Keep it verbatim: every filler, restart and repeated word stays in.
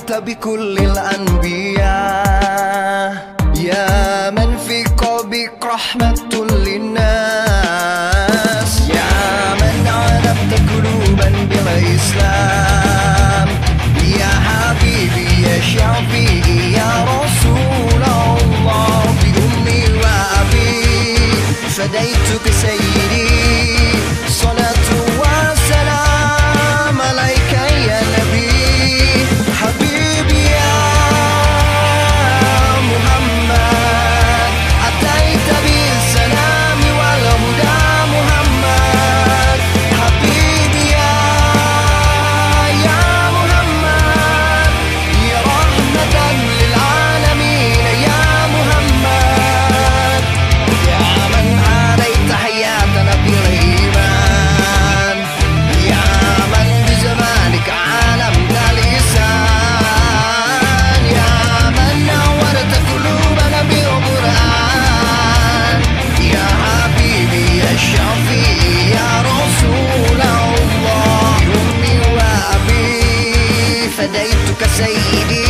أتيت بكل الأنبياء يا من في قلبك رحمة للناس، يا من عذبت قلوبا بلا إسلام، يا حبيبي يا شفيعي يا رسول الله. بأمي وأبي فديتك سيدي، صلاة وسلام عليك يا نبي حبيبي يا محمد. أتيت بالسلام والهدى محمد حبيبي يا يا محمد، يا رحمة للعالمين يا محمد، يا من أعطيت حياتنا بالإيمان، فديتك سيدي.